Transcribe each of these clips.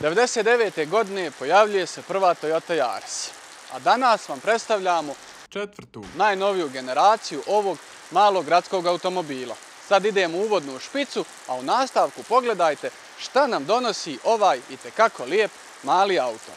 1999. godine pojavljuje se prva Toyota Yaris, a danas vam predstavljamo četvrtu, najnoviju generaciju ovog malog gradskog automobila. Sad idemo u uvodnu špicu, a u nastavku pogledajte šta nam donosi ovaj itekako lijep mali auto.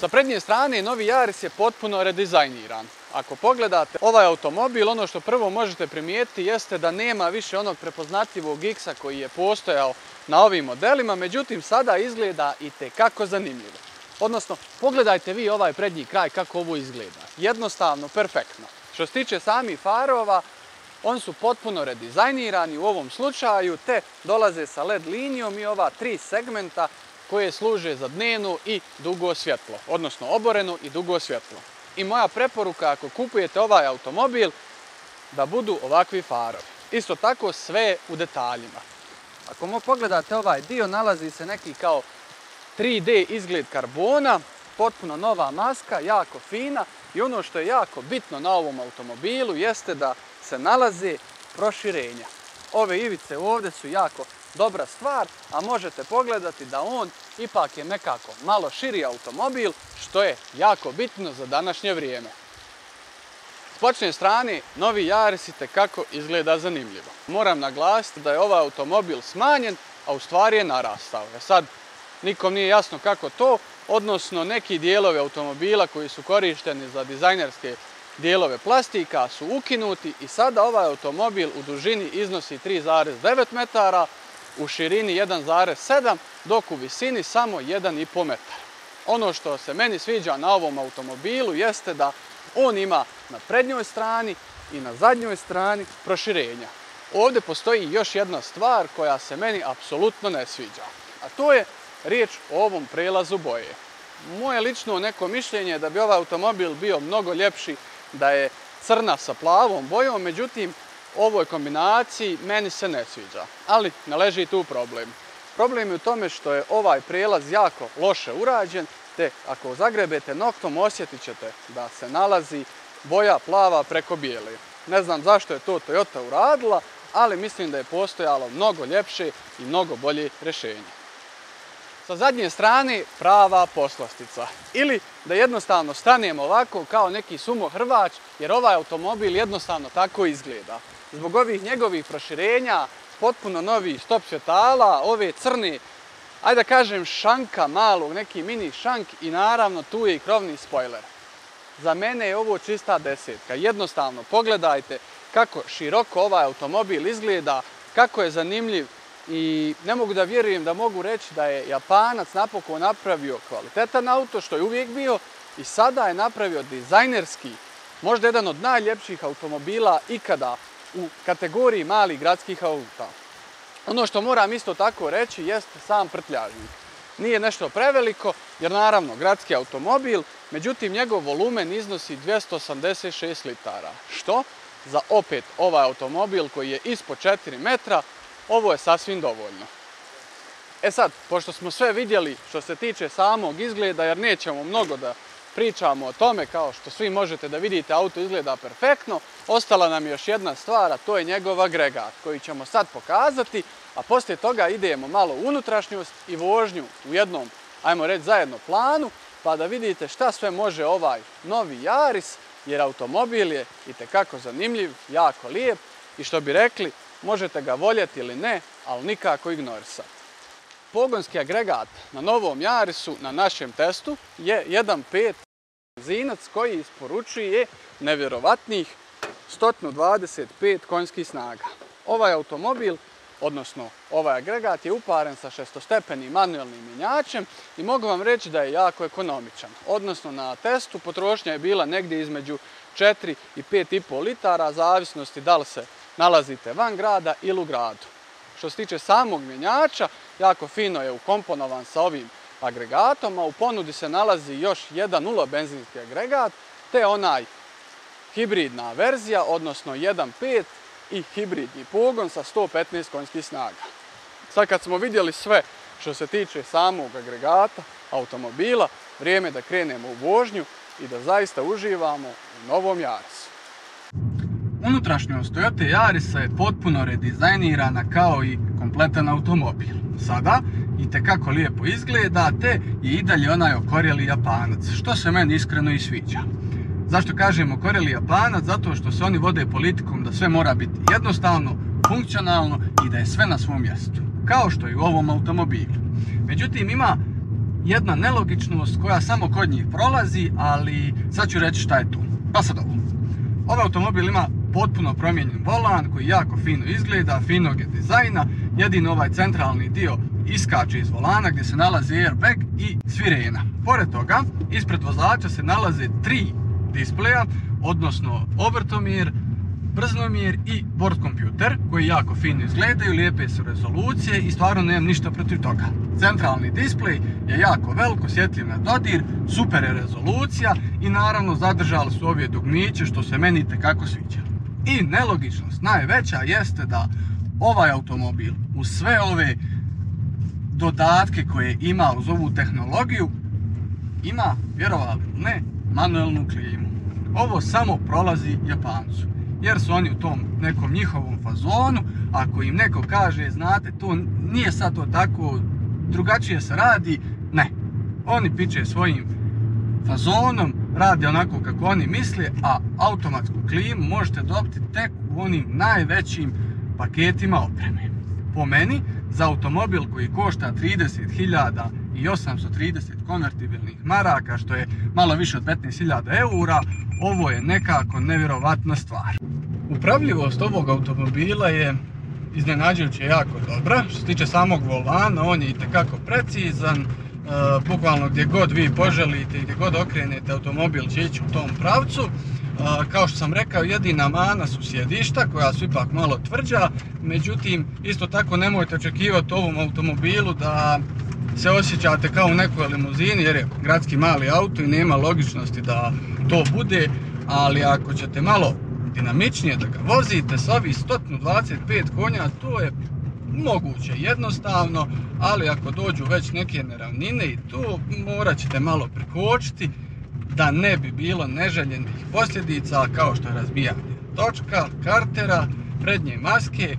Sa prednje strane, novi Yaris je potpuno redizajniran. Ako pogledate ovaj automobil, ono što prvo možete primijetiti jeste da nema više onog prepoznatljivog X-a koji je postojao na ovim modelima, međutim sada izgleda i tekako zanimljivo. Odnosno, pogledajte vi ovaj prednji kraj kako ovo izgleda. Jednostavno, perfektno. Što se tiče samih farova, oni su potpuno redizajnirani u ovom slučaju, te dolaze sa LED linijom i ova tri segmenta koje služe za dnevno i dugo svjetlo, odnosno oboreno i dugo svjetlo. I moja preporuka ako kupujete ovaj automobil, da budu ovakvi farovi. Isto tako sve u detaljima. Ako pogledate ovaj dio, nalazi se neki kao 3D izgled karbona, potpuno nova maska, jako fina, i ono što je jako bitno na ovom automobilu jeste da se nalaze proširenja. Ove ivice ovdje su jako dobra stvar, a možete pogledati da on ipak je nekako malo širi automobil, što je jako bitno za današnje vrijeme. S bočne strane, novi Yaris itekako izgleda zanimljivo. Moram naglasiti da je ovaj automobil smanjen, a u stvari je narastao. Sad, nikom nije jasno kako to, odnosno neki dijelovi automobila koji su korišteni za dizajnerske dijelove plastika su ukinuti i sada ovaj automobil u dužini iznosi 3,9 metara, u širini 1,7, dok u visini samo 1,5 metar. Ono što se meni sviđa na ovom automobilu jeste da on ima na prednjoj strani i na zadnjoj strani proširenja. Ovdje postoji još jedna stvar koja se meni apsolutno ne sviđa, a to je riječ o ovom prelazu boje. Moje lično neko mišljenje je da bi ovaj automobil bio mnogo ljepši da je crna sa plavom bojom, međutim, ovoj kombinaciji meni se ne sviđa, ali ne leži tu problem. Problem je u tome što je ovaj prijelaz jako loše urađen, te ako zagrebete noktom osjetit ćete da se nalazi boja plava preko bijele. Ne znam zašto je to Toyota uradila, ali mislim da je postojalo mnogo ljepše i mnogo bolje rješenje. Sa zadnje strane prava poslastica, ili da jednostavno stanemo ovako kao neki sumohrvač, jer ovaj automobil jednostavno tako izgleda. Zbog ovih njegovih proširenja, potpuno novih stop svjetala, ove crne, ajde da kažem šanka malog, neki mini šank, i naravno tu je i krovni spoiler. Za mene je ovo čista desetka. Jednostavno pogledajte kako široko ovaj automobil izgleda, kako je zanimljiv i ne mogu da vjerujem da mogu reći da je Japanac napokon napravio kvalitetan auto, što je uvijek bio, i sada je napravio dizajnerski, možda jedan od najljepših automobila ikada u kategoriji malih gradskih auta. Ono što moram isto tako reći jeste sam prtljažnik. Nije nešto preveliko, jer naravno gradski automobil, međutim njegov volumen iznosi 286 litara, što za opet ovaj automobil koji je ispod 4 metra, ovo je sasvim dovoljno. E sad, pošto smo sve vidjeli što se tiče samog izgleda, jer nećemo mnogo da pričamo o tome, kao što svi možete da vidite, auto izgleda perfektno, ostala nam još jedna stvar, a to je njegov agregat, koji ćemo sad pokazati, a poslije toga idemo malo u unutrašnjost i vožnju u jednom, ajmo reći, zajedno planu, pa da vidite šta sve može ovaj novi Yaris, jer automobil je itekako zanimljiv, jako lijep, i što bi rekli, možete ga voljeti ili ne, ali nikako ignorisati. Pogonski agregat na novom Jarisu na našem testu je 1.5 benzinac koji isporučuje nevjerovatnih 125 konjskih snaga. Ovaj automobil, odnosno ovaj agregat, je uparen sa šestostepenim manuelnim mjenjačem i mogu vam reći da je jako ekonomičan. Odnosno, na testu potrošnja je bila negdje između 4 i 5,5 litara, zavisnosti da li se nalazite van grada ili u gradu. Što se tiče samog mjenjača, jako fino je ukomponovan sa ovim agregatom, a u ponudi se nalazi još jedan 1.0 benzinski agregat, te onaj hibridna verzija, odnosno 1.5 i hibridni pogon sa 115 konjskih snaga. Sad kad smo vidjeli sve što se tiče samog agregata, automobila, vrijeme je da krenemo u vožnju i da zaista uživamo u novom Jarisu. Unutrašnjost Toyota Yarisa je potpuno redizajnirana kao i kompletan automobil. Sada itekako lijepo izgleda, te je i dalje onaj okorjeli Japanac, što se meni iskreno i sviđa. Zašto kažem okorjeli Japanac? Zato što se oni vode politikom da sve mora biti jednostavno, funkcionalno i da je sve na svom mjestu, kao što je u ovom automobilu. Međutim, ima jedna nelogičnost koja samo kod njih prolazi, ali sad ću reći šta je tu. Pa sad ovo. Ovaj automobil ima potpuno promijenjen volan koji jako fino izgleda, finog je dizajna, jedino ovaj centralni dio iskače iz volana gdje se nalazi airbag i svirena. Pored toga, ispred vozača se nalaze 3 displeja, odnosno obrtomjer, brznomjer i bord kompjuter, koji jako fino izgledaju, lijepe su rezolucije i stvarno nemam ništa protiv toga. Centralni displej je jako veliko, osjetljiv na dodir, super je rezolucija i naravno zadržali su ove dugmiće što se meni itekako sviđa. I nelogičnost najveća jeste da ovaj automobil uz sve ove dodatke koje ima uz ovu tehnologiju ima, vjerovali ili ne, manuelnu klimu. Ovo samo prolazi Japancu, jer su oni u tom nekom njihovom fazonu. Ako im neko kaže, znate, to nije sad to tako, drugačije se radi, ne. Oni piče svojim fazonom, rade onako kako oni misle, a automatsku klimu možete dobiti tek u onim najvećim paketima opreme. Po meni, za automobil koji košta 30.830 konvertibilnih maraka, što je malo više od 15.000 eura, ovo je nekako nevjerovatna stvar. Upravljivost ovog automobila je iznenađujuće jako dobra. Što se tiče samog volana, on je itekako precizan, bukvalno gdje god vi poželite i gdje god okrenete, automobil će ići u tom pravcu. Kao što sam rekao, jedina mana su sjedišta koja su ipak malo tvrđa, međutim isto tako nemojte očekivati u ovom automobilu da se osjećate kao u nekoj limuzini, jer je gradski mali auto i nema logičnosti da to bude, ali ako ćete malo dinamičnije da ga vozite sa ovih 125 konja, to je moguće jednostavno, ali ako dođu već neke neravnine i to morat ćete malo prekočiti da ne bi bilo neželjenih posljedica kao što je razbijanje točka, kartera, prednje maske,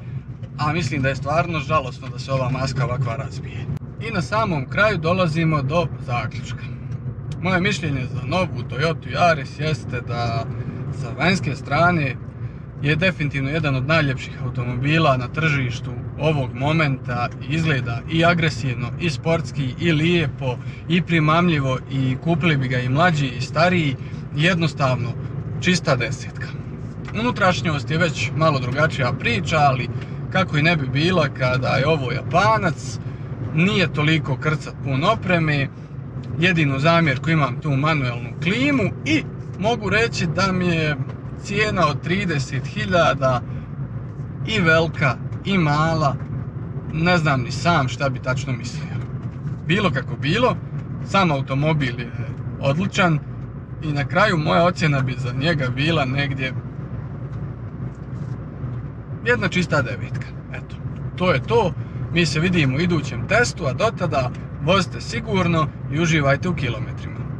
a mislim da je stvarno žalosno da se ova maska ovakva razbije. I na samom kraju dolazimo do zaključka. Moje mišljenje za novu Toyota Yaris jeste da sa vanjske strane je definitivno jedan od najljepših automobila na tržištu ovog momenta. Izgleda i agresivno, i sportski, i lijepo, i primamljivo, i kupili bi ga i mlađi i stariji, jednostavno čista 10. Unutrašnjost je već malo drugačija priča, ali kako i ne bi bila kada je ovo Japanac, nije toliko krcat pun opreme, jedinu zamjerku imam tu manuelnu klimu i mogu reći da mi je cijena od 30.000 i velika i mala, ne znam ni sam šta bi tačno mislio. Bilo kako bilo, sam automobil je odličan i na kraju moja ocjena bi za njega bila negdje jedna čista 9. Eto, to je to. Mi se vidimo u idućem testu, a do tada vozite sigurno i uživajte u kilometrima.